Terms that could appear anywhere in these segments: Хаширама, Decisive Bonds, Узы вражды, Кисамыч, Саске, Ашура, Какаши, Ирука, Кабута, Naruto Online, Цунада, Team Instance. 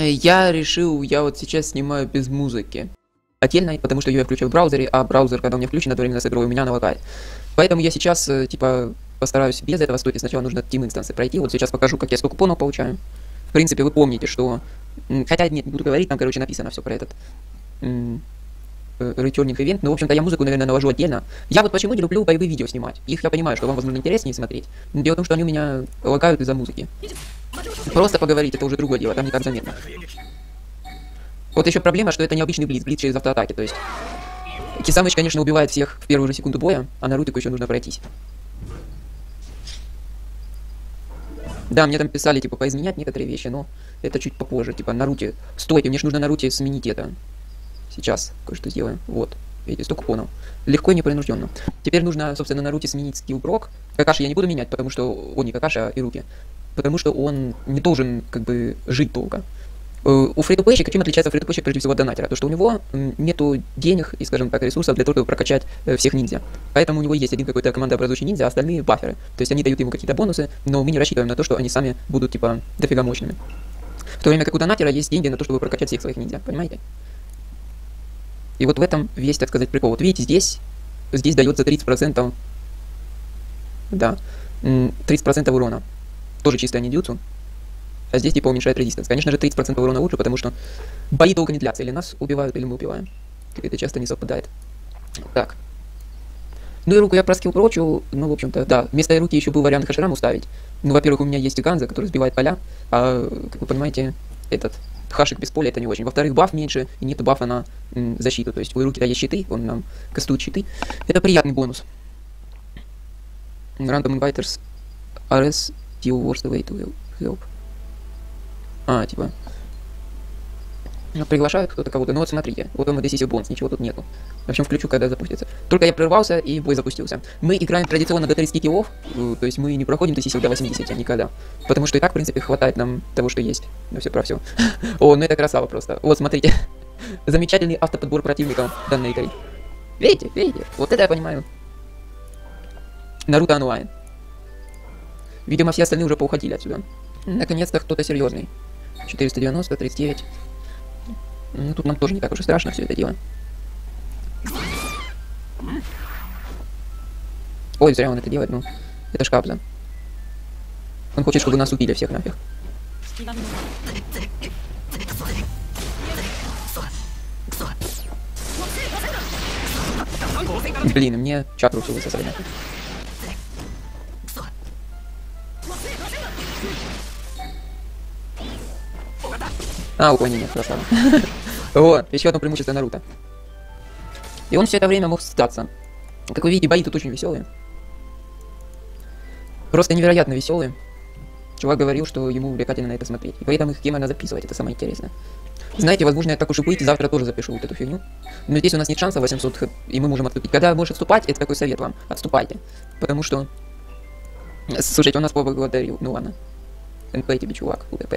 я решил, я вот сейчас снимаю без музыки. Отдельно, потому что я включил в браузере, а браузер, когда у меня включен, одновременно с игрой, у меня налагает. Поэтому я сейчас, типа, постараюсь без этого стойки. Сначала нужно Team Instance пройти. Вот сейчас покажу, как я сколько купонов получаю. В принципе, вы помните, что... Хотя, нет, не буду говорить, там, короче, написано все про этот... Рейтинг ивент. Ну, в общем-то, я музыку, наверное, наложу отдельно. Я вот почему не люблю боевые видео снимать. Их я понимаю, что вам, возможно, интереснее смотреть. Но дело в том, что они у меня лагают из-за музыки. Просто поговорить, это уже другое дело, там не так заметно. Вот еще проблема, что это необычный блиц, блиц через автоатаки, то есть... Кисамыч, конечно, убивает всех в первую же секунду боя, а Нарутику еще нужно пройтись. Да, мне там писали, типа, поизменять некоторые вещи, но это чуть попозже, типа, Наруто... Стойте, мне же нужно Наруто сменить это. Сейчас кое-что сделаем. Вот. Видите, 100 купонов. Легко и непринужденно. Теперь нужно, собственно, Наруто сменить скилл-прок. Какаши я не буду менять, потому что... О, не Какаши, а Ируки. Потому что он не должен, как бы, жить долго. У фри-то-плейщика, чем отличается фри-то-плейщик прежде всего от донатера? То, что у него нету денег и, скажем так, ресурсов для того, чтобы прокачать всех ниндзя. Поэтому у него есть один какой-то командообразующий ниндзя, а остальные баферы. То есть они дают ему какие-то бонусы, но мы не рассчитываем на то, что они сами будут, типа, дофига мощными. В то время как у донатера есть деньги на то, чтобы прокачать всех своих ниндзя, понимаете? И вот в этом весь, так сказать, прикол. Вот видите, здесь дается 30%, да, 30% урона. Тоже чистая ниндзюцу. А здесь типа уменьшает резистанс. Конечно же, 30% урона лучше, потому что бои долго не длятся. Или нас убивают, или мы убиваем. Это часто не совпадает. Так. Ну и руку я проскил прочу. Ну, в общем-то, да. Вместо руки еще был вариант Хашираму ставить. Ну, во-первых, у меня есть Ганза, который сбивает поля. А, как вы понимаете, этот хашик без поля это не очень. Во-вторых, баф меньше, и нет бафа на защиту. То есть у руки-то есть щиты, он нам кастует щиты. Это приятный бонус. Random inviters. RS deal worst way to help. А, типа. Приглашают кто-то кого-то. Ну вот смотрите, вот он Decisive Bonds, ничего тут нету. В общем, включу, когда запустится. Только я прервался, и бой запустился. Мы играем традиционно до 30 киллов, то есть мы не проходим Decisive до 80 никогда. Потому что и так, в принципе, хватает нам того, что есть. Ну все про все. О, ну это красава просто. Вот смотрите. Замечательный автоподбор противников данной игры. Видите, видите? Вот это я понимаю. Naruto Online. Видимо, все остальные уже поуходили отсюда. Наконец-то кто-то серьезный. 490, 39. Ну тут нам тоже не так уж и страшно все это дело. Ой, зря он это делает, ну. Это ж Кабза. Он хочет, чтобы нас убили всех нафиг. Блин, мне чакру все высосали. А, уклонение, красава. Вот, еще одно преимущество Наруто. И он все это время мог сдаться. Как вы видите, бои тут очень веселые. Просто невероятно веселые. Чувак говорил, что ему увлекательно на это смотреть. И поэтому их надо записывать, это самое интересное. Знаете, возможно, я так уж и быть, завтра тоже запишу вот эту фигню. Но здесь у нас нет шанса 800, и мы можем отступить. Когда можешь отступать, это такой совет вам. Отступайте. Потому что... Слушайте, он нас поблагодарил. Ну ладно. НП тебе, чувак, УТП.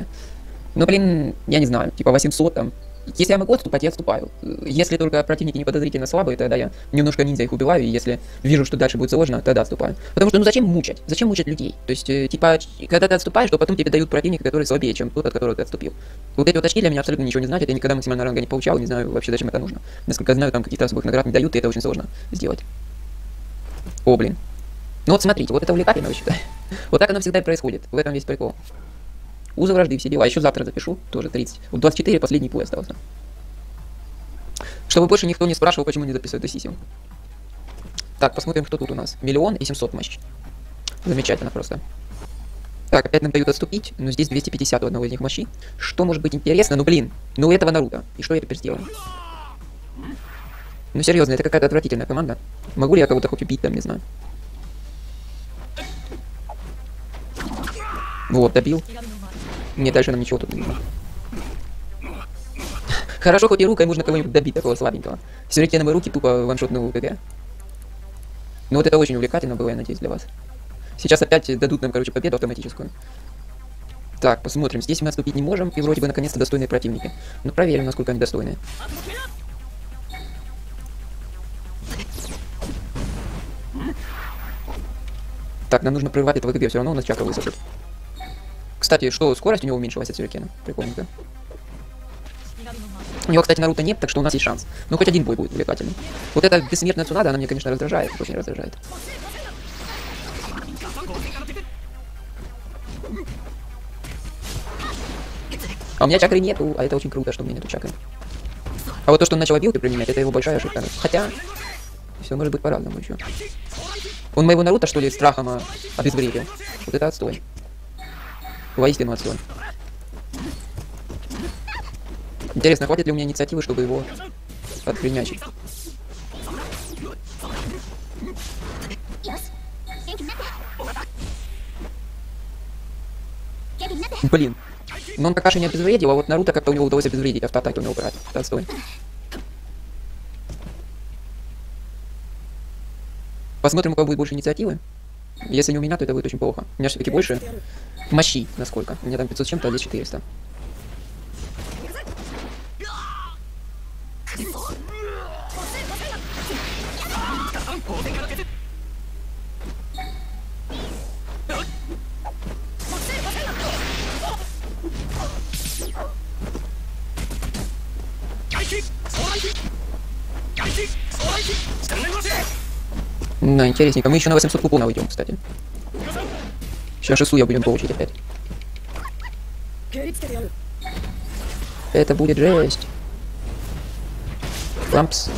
Ну, блин, я не знаю, типа 800 там. Если я могу отступать, я отступаю. Если только противники не подозрительно слабые, тогда я немножко ниндзя их убиваю, и если вижу, что дальше будет сложно, тогда отступаю. Потому что, ну зачем мучать? Зачем мучать людей? То есть, типа, когда ты отступаешь, то потом тебе дают противника, который слабее, чем тот, от которого ты отступил. Вот эти вот очки для меня абсолютно ничего не значат, я никогда максимально ранга не получал, не знаю вообще, зачем это нужно. Насколько я знаю, там каких-то особых наград не дают, и это очень сложно сделать. О, блин. Ну вот смотрите, вот это увлекательно, я считаю. Вот так оно всегда и происходит, в этом весь прикол. Узы вражды, все дела. Еще завтра запишу, тоже 30. Вот 24, последний бой остался. Чтобы больше никто не спрашивал, почему не записывают Decisive. Так, посмотрим, кто тут у нас. 1 700 000 матч. Замечательно просто. Так, опять нам дают отступить, но здесь 250 у одного из них мощи. Что может быть интересно? Ну блин, ну у этого Наруто. И что я теперь сделаю? Ну серьезно, это какая-то отвратительная команда. Могу ли я кого-то хоть убить там, не знаю. Вот, добил. Мне дальше нам ничего тут не нужно. Хорошо, хоть и рукой можно кого-нибудь добить, такого слабенького. Все ретином и руки тупо ваншотного КГ. Ну вот это очень увлекательно было, я надеюсь, для вас. Сейчас опять дадут нам, короче, победу автоматическую. Так, посмотрим. Здесь мы отступить не можем, и вроде бы наконец-то достойные противники. Ну проверим, насколько они достойные. Так, нам нужно прорвать этого КГ, все равно у нас чакра высадит. Кстати, что скорость у него уменьшилась от сюрикена. Прикольно, да? У него, кстати, Наруто нет, так что у нас есть шанс. Ну, хоть один бой будет увлекательный. Вот эта бессмертная Цунада, она мне, конечно, раздражает. Очень раздражает. А у меня чакры нету, а это очень круто, что у меня нету чакры. А вот то, что он начал обилки применять, это его большая ошибка. Хотя... все может быть по-разному еще. Он моего Наруто, что ли, страхом обезвредил? Вот это отстой. Воистину отстой. Интересно, хватит ли у меня инициативы, чтобы его отхренячить? Блин. Но он Какаши не обезвредил, а вот Наруто как-то у него удалось обезвредить, автоатаки у него брать. Это отстой. Посмотрим, у кого будет больше инициативы. Если не у меня, то это будет очень плохо. У меня все-таки больше мощи, насколько. У меня там 500 с чем-то, а здесь 400. Да, интересненько. Мы еще на 800 купонов идем, кстати. Сейчас шесуя будем получить опять. Это будет жесть. Лампс.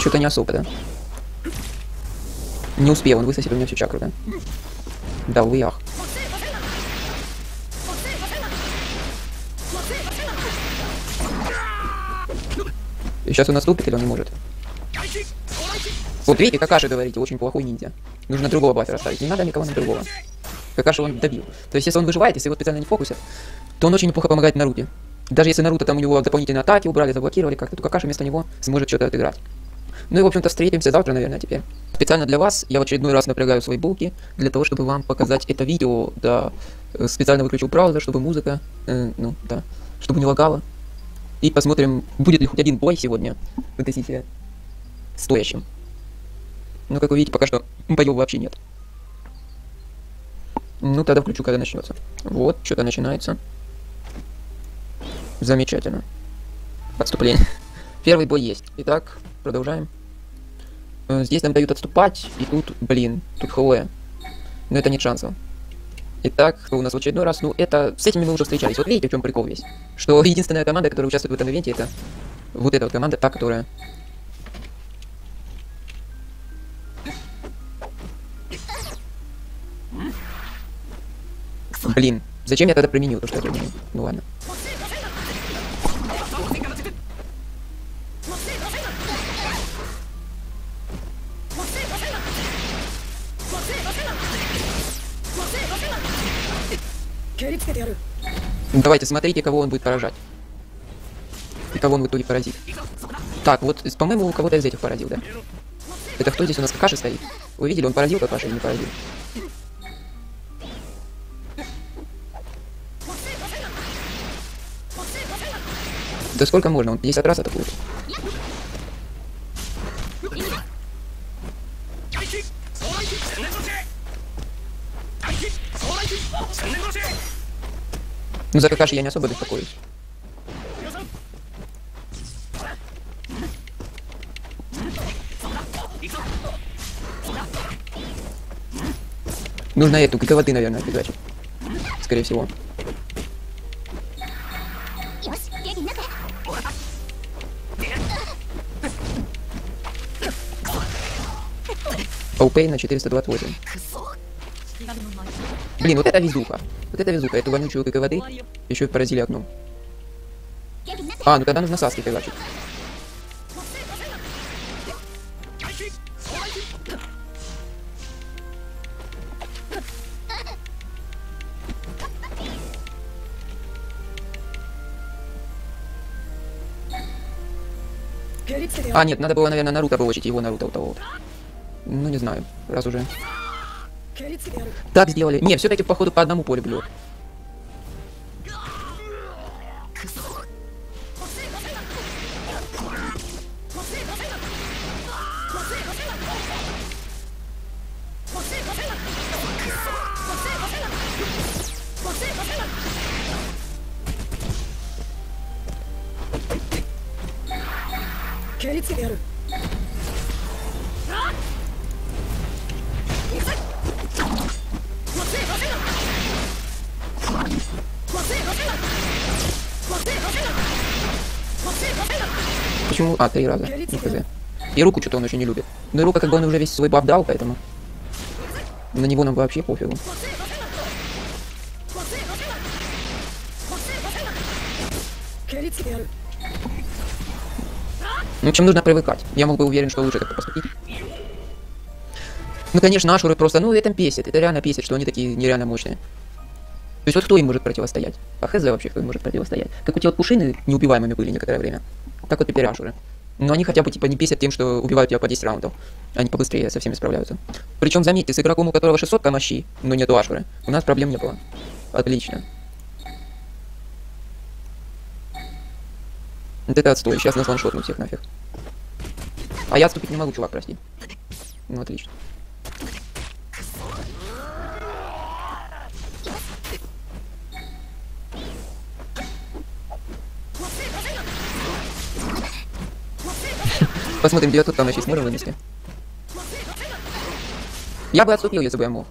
Что-то не особо, да? Не успел, он высосет у меня всю чакру, да? Да, увы, ах. И сейчас он наступит или он не может? Вот видите, Какаши, говорите, очень плохой ниндзя. Нужно другого баффера ставить. Не надо никого на другого. Какаши он добил. То есть, если он выживает, если его специально не фокусят, то он очень неплохо помогает Наруто. Даже если Наруто там у него дополнительные атаки убрали, заблокировали как-то, то Какаши вместо него сможет что-то отыграть. Ну и, в общем-то, встретимся завтра, наверное, теперь. Специально для вас я в очередной раз напрягаю свои булки, для того, чтобы вам показать это видео. Да, специально выключил браузер, чтобы музыка, ну, да, чтобы не лагала. И посмотрим, будет ли хоть один бой сегодня в Decisive стоящим. Ну, как вы видите, пока что боев вообще нет. Ну, тогда включу, когда начнется. Вот, что-то начинается. Замечательно. Отступление. Первый бой есть. Итак, продолжаем. Здесь нам дают отступать, и тут, блин, тут хлоя. Но это нет шансов. Итак, кто у нас в очередной раз? Ну, это... с этими мы уже встречались. Вот видите, в чем прикол весь? Что единственная команда, которая участвует в этом ивенте, это... вот эта вот команда, та, которая... Блин, зачем я тогда применил то, что я применил? Ну ладно. Давайте, смотрите, кого он будет поражать. И кого он в итоге поразит. Так, вот, по-моему, кого-то из этих поразил, да? Это кто здесь у нас, Какаши стоит? Вы видели, он поразил Какаши или не поразил? Да сколько можно? Он 50 раз атакует. Ну за Какаши я не особо беспокоюсь. Нужно эту кико воды, наверное, отбегать. Скорее всего. Паупей на 428. Блин, вот это везуха. Вот это везуха. Эту вонючую кикой воды еще и поразили окном. А, ну тогда нужно Саски прилачить. А, нет, надо было, наверное, Наруто получить, его Наруто у того. Ну, не знаю, раз уже. Так сделали. Не, все-таки, походу, по одному полю бьет. лицемеры. Почему? А, 3 раза. И руку что-то он очень не любит. Но рука как бы он уже весь свой баф дал, поэтому... На него нам вообще пофигу. Ну, чем нужно привыкать. Я мог бы уверен, что лучше как-то поступить. Ну, конечно, Асуры просто... Ну, это бесит. Это реально бесит, что они такие нереально мощные. То есть вот кто им может противостоять? А хз вообще кто им может противостоять? Как у тебя вот пушины неубиваемыми были некоторое время. Так вот теперь Асуры. Но они хотя бы типа не бесят тем, что убивают тебя по 10 раундов. Они побыстрее со всеми справляются. Причем, заметьте, с игроком, у которого 600 мощи, но нету Асуры, у нас проблем не было. Отлично. Вот это отстой, сейчас нас ваншотну всех нафиг. А я отступить не могу, чувак, прости. Ну, отлично. Посмотрим, 900 там еще сможем вынести. Я бы отступил, если бы я мог.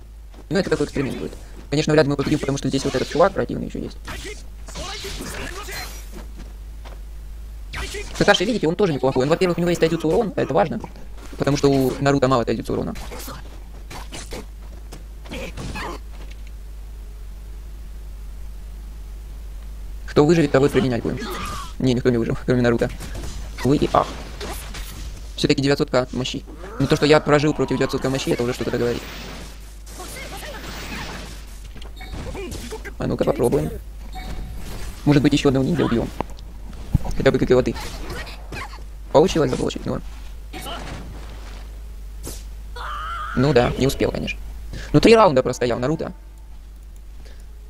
Но это такой эксперимент будет. Конечно, вряд ли мы победим, потому что здесь вот этот чувак противный еще есть. Сакаши, видите, он тоже неплохой. Он, во-первых, у него есть тайдзюцу урон, а это важно. Потому что у Наруто мало тайдзюцу урона. Кто выживет, того и применять будем. Не, никто не выжил, кроме Наруто. Выйди, ах. Все-таки 900 мощи. Но то, что я прожил против 900 мощи, это уже что-то говорит. А ну-ка попробуем. Может быть, еще одного ниндзя убьем. Хотя бы как и воды. Получилось заблочить, но... Ну да, не успел, конечно. Ну 3 раунда простоял Наруто.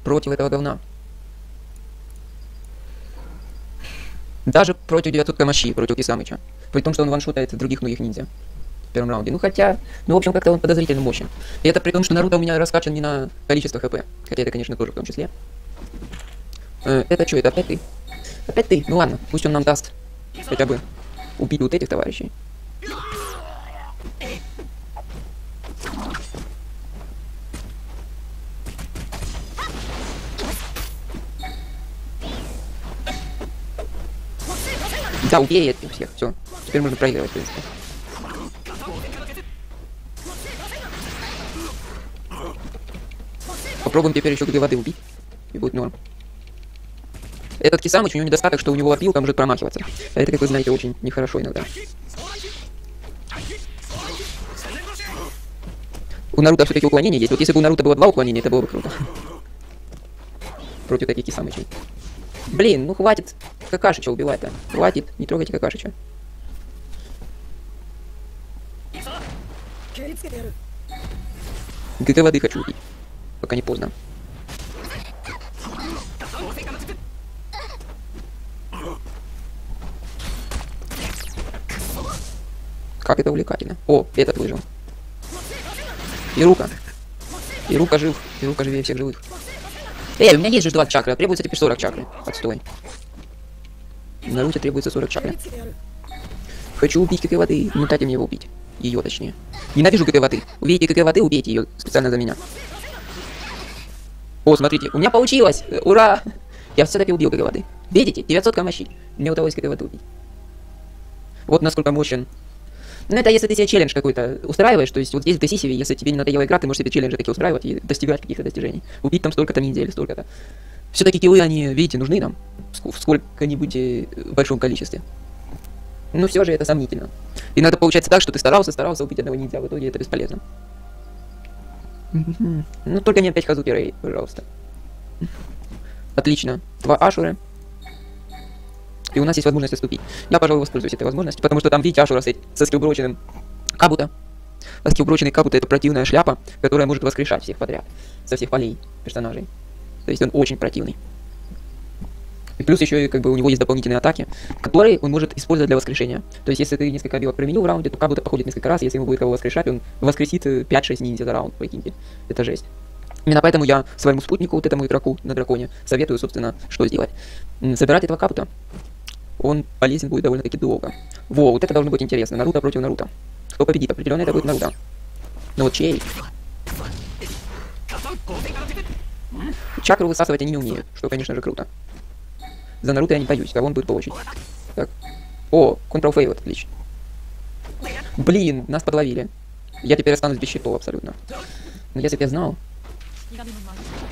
Против этого говна. Даже против 900 мощи, против Кисамыча. При том, что он ваншотает других многих ниндзя в первом раунде. Ну хотя, ну в общем, как-то он подозрительно мощен. И это при том, что Наруто у меня раскачан не на количество хп. Хотя это, конечно, тоже в том числе. Это что, это опять ты? Опять ты? Ну ладно, пусть он нам даст хотя бы убить вот этих товарищей. Да, убей этих всех, все. Теперь можно проигрывать, в принципе. Попробуем теперь еще где воды убить. И будет норм. Этот Кисамыч, у него недостаток, что у него опилка может промахиваться. А это, как вы знаете, очень нехорошо иногда. У Наруто все-таки уклонение есть. Вот если бы у Наруто было 2 уклонения, это было бы круто. Против таких Кисамычей. Блин, ну хватит Какашича убивать-то. Хватит, не трогайте Какашича. ГТ воды хочу убить. Пока не поздно. Как это увлекательно. О, этот выжил. И рука. И рука жив. И рука живее всех живых. Эй, у меня есть же 20 чакры, а требуется теперь 40 чакры. Отстой. Наруто требуется 40 чакры. Хочу убить какой воды. Ну дайте мне его убить. Ее точнее. Ненавижу какой воды. Увидите какой воды, убейте ее специально за меня. О, смотрите, у меня получилось! Ура! Я все-таки убил какой воды. Видите, 900 мощи. Мне удалось какой воды убить. Вот насколько мощен. Ну это если ты себе челлендж какой-то устраиваешь, то есть вот здесь в Decisive, если тебе не надоела игра, ты можешь себе челленджи такие устраивать и достигать каких-то достижений. Убить там столько-то ниндзя или столько-то. Все-таки киллы, они, видите, нужны нам в сколько-нибудь большом количестве. Но все же это сомнительно. Иногда получается так, что ты старался убить одного ниндзя, в итоге это бесполезно. Ну только не опять Хазуки Рэй, пожалуйста. Отлично. 2 Асуры. И у нас есть возможность отступить. Я, пожалуй, воспользуюсь этой возможностью, потому что там, видите, Асура со скиллброченным Кабута. А скиллброченный Кабута — это противная шляпа, которая может воскрешать всех подряд. Со всех полей персонажей. То есть он очень противный. И плюс еще как бы у него есть дополнительные атаки, которые он может использовать для воскрешения. То есть если ты несколько обилок применил в раунде, то Кабута походит несколько раз, если ему будет кого воскрешать, он воскресит 5-6 ниндзя за раунд, прикиньте. Это жесть. Именно поэтому я своему спутнику, вот этому игроку на драконе, советую, собственно, что сделать. Собирать этого Кабута. он полезен будет довольно-таки долго. Во, вот это должно быть интересно. Наруто против Наруто. Кто победит? Определенно это будет Наруто. Но чей? Чакру высасывать они не умеют, что, конечно же, круто. За Наруто я не боюсь, а он будет по очереди. Так. О, Control-Fail, отлично. Блин, нас подловили. Я теперь останусь без щитов абсолютно. Но если бы я знал...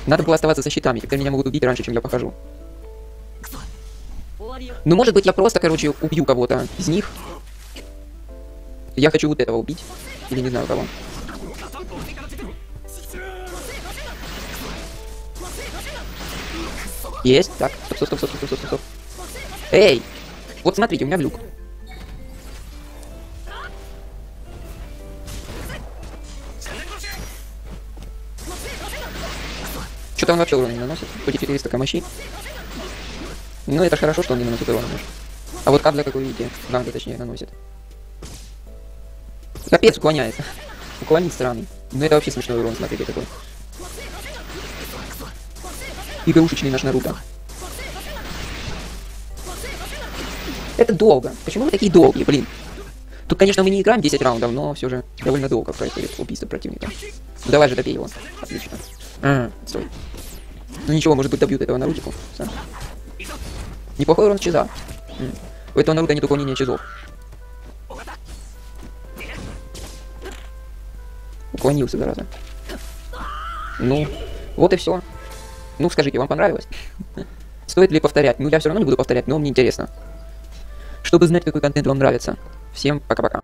Надо было оставаться со щитами, когда меня могут убить раньше, чем я покажу. Ну, может быть, я просто, короче, убью кого-то из них. Я хочу вот этого убить. Или не знаю кого. Есть. Так, стоп. Эй! Вот смотрите, у меня глюк. Что-то он вообще урона не наносит. Хоть и 400 камощи. Но это хорошо, что он не наносит урона. А вот кабля, как вы видите, кабля, точнее, наносит. Капец, уклоняется. Уклонить странный. Но это вообще смешной урон, смотрите, такой. Игрушечный наш Наруто. Это долго. Почему вы такие долгие, блин? Тут, конечно, мы не играем 10 раундов, но все же довольно долго происходит убийство противника. Ну, давай же добей его. Отлично. Стой. Ну ничего, может быть, добьют этого Нарутику. Неплохой урон чиза. У этого Наруто нет уклонения чизов. Уклонился, зараза. Ну, вот и все. Ну, скажите, вам понравилось? Стоит ли повторять? Ну, я все равно не буду повторять, но мне интересно. Чтобы знать, какой контент вам нравится. Всем пока-пока.